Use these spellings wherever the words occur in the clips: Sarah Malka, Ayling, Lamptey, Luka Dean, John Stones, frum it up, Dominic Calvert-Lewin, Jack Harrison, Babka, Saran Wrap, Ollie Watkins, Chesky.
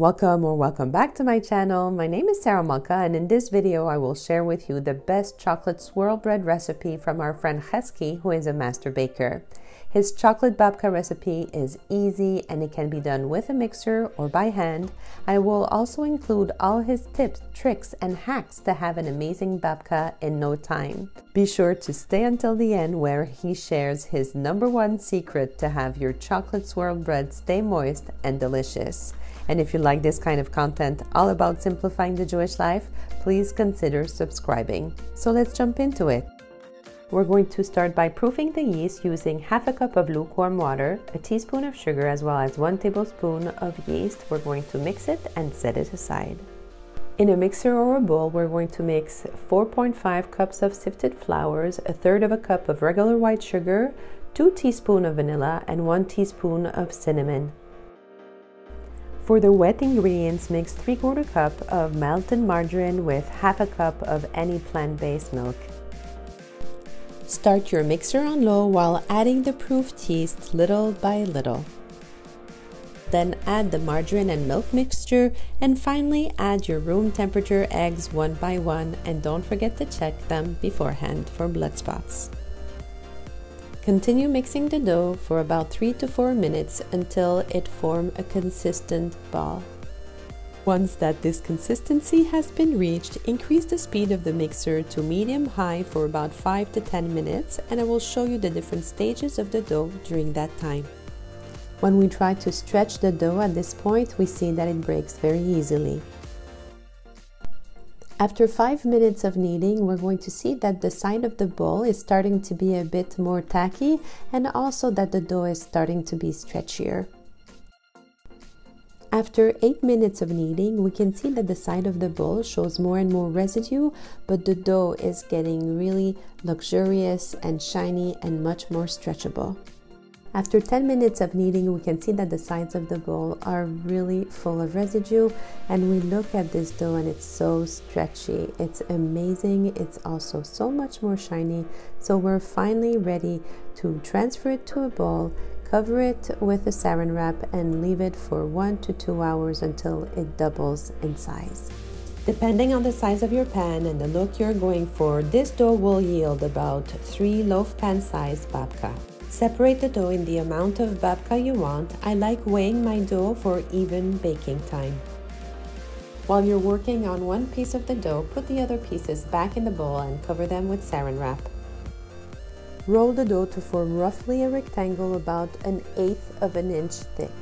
Welcome or welcome back to my channel. My name is Sarah Malka, and in this video I will share with you the best chocolate swirl bread recipe from our friend Chesky, who is a master baker. His chocolate babka recipe is easy and it can be done with a mixer or by hand. I will also include all his tips, tricks and hacks to have an amazing babka in no time. Be sure to stay until the end where he shares his #1 secret to have your chocolate swirl bread stay moist and delicious. And if you like this kind of content all about simplifying the Jewish life, please consider subscribing. So let's jump into it. We're going to start by proofing the yeast using ½ cup of lukewarm water, a teaspoon of sugar, as well as 1 tablespoon of yeast. We're going to mix it and set it aside. In a mixer or a bowl, we're going to mix 4.5 cups of sifted flours, 1/3 cup of regular white sugar, 2 teaspoons of vanilla, and 1 teaspoon of cinnamon. For the wet ingredients, mix 3/4 cup of melted margarine with ½ cup of any plant-based milk. Start your mixer on low while adding the proofed yeast little by little. Then add the margarine and milk mixture, and finally add your room temperature eggs one by one, and don't forget to check them beforehand for blood spots. Continue mixing the dough for about 3 to 4 minutes until it forms a consistent ball. Once that this consistency has been reached, increase the speed of the mixer to medium-high for about 5 to 10 minutes, and I will show you the different stages of the dough during that time. When we try to stretch the dough at this point, we see that it breaks very easily. After 5 minutes of kneading, we're going to see that the side of the bowl is starting to be a bit more tacky, and also that the dough is starting to be stretchier. After 8 minutes of kneading, we can see that the side of the bowl shows more and more residue, but the dough is getting really luxurious and shiny and much more stretchable. After 10 minutes of kneading, we can see that the sides of the bowl are really full of residue, and we look at this dough and it's so stretchy, it's amazing, it's also so much more shiny. So we're finally ready to transfer it to a bowl, cover it with a saran wrap and leave it for 1 to 2 hours until it doubles in size. Depending on the size of your pan and the look you're going for, this dough will yield about 3 loaf pan-sized babka. Separate the dough in the amount of babka you want. I like weighing my dough for even baking time. While you're working on one piece of the dough, put the other pieces back in the bowl and cover them with saran wrap. Roll the dough to form roughly a rectangle about 1/8 inch thick.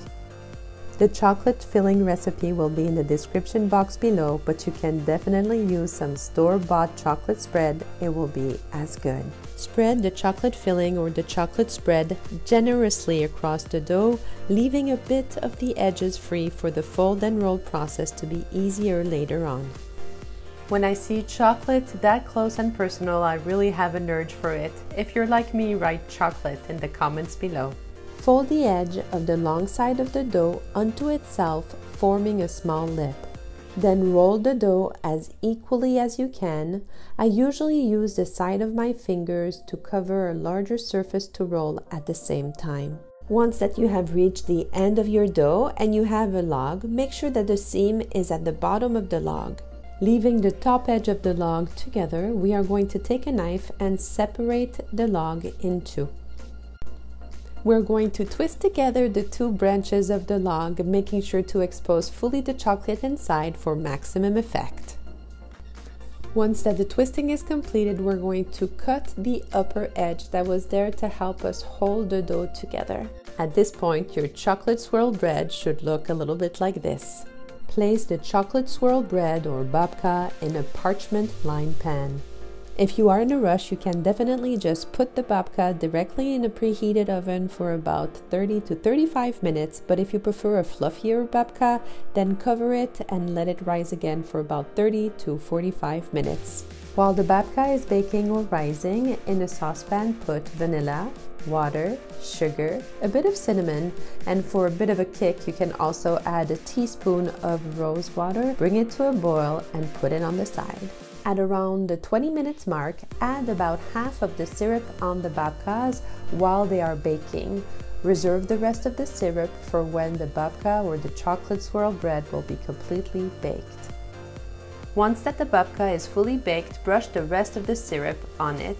The chocolate filling recipe will be in the description box below, but you can definitely use some store-bought chocolate spread, it will be as good. Spread the chocolate filling or the chocolate spread generously across the dough, leaving a bit of the edges free for the fold and roll process to be easier later on. When I see chocolate that close and personal, I really have an urge for it. If you're like me, write chocolate in the comments below. Fold the edge of the long side of the dough onto itself, forming a small lip. Then roll the dough as equally as you can. I usually use the side of my fingers to cover a larger surface to roll at the same time. Once that you have reached the end of your dough and you have a log, make sure that the seam is at the bottom of the log. Leaving the top edge of the log together, we are going to take a knife and separate the log in two. We're going to twist together the 2 branches of the log, making sure to expose fully the chocolate inside for maximum effect. Once that the twisting is completed, we're going to cut the upper edge that was there to help us hold the dough together. At this point, your chocolate swirl bread should look a little bit like this. Place the chocolate swirl bread or babka in a parchment lined pan. If you are in a rush, you can definitely just put the babka directly in a preheated oven for about 30 to 35 minutes, but if you prefer a fluffier babka, then cover it and let it rise again for about 30 to 45 minutes. While the babka is baking or rising, in a saucepan put vanilla, water, sugar, a bit of cinnamon, and for a bit of a kick you can also add a teaspoon of rose water, bring it to a boil and put it on the side. At around the 20 minutes mark, add about half of the syrup on the babkas while they are baking. Reserve the rest of the syrup for when the babka or the chocolate swirl bread will be completely baked. Once that the babka is fully baked, brush the rest of the syrup on it.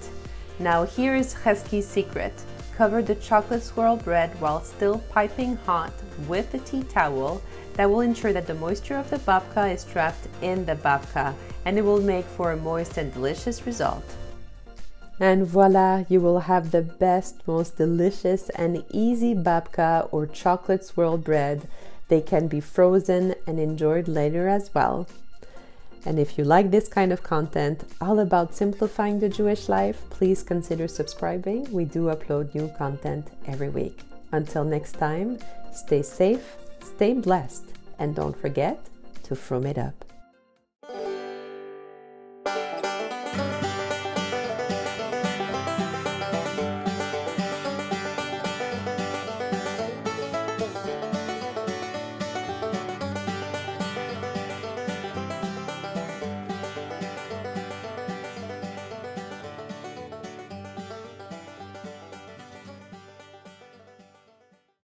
Now here is Chesky's secret. Cover the chocolate swirl bread while still piping hot with a tea towel. That will ensure that the moisture of the babka is trapped in the babka, and it will make for a moist and delicious result. And voila, you will have the best, most delicious and easy babka or chocolate swirl bread. They can be frozen and enjoyed later as well. And if you like this kind of content, all about simplifying the Jewish life, please consider subscribing. We do upload new content every week. Until next time, stay safe, stay blessed, and don't forget to frum it up.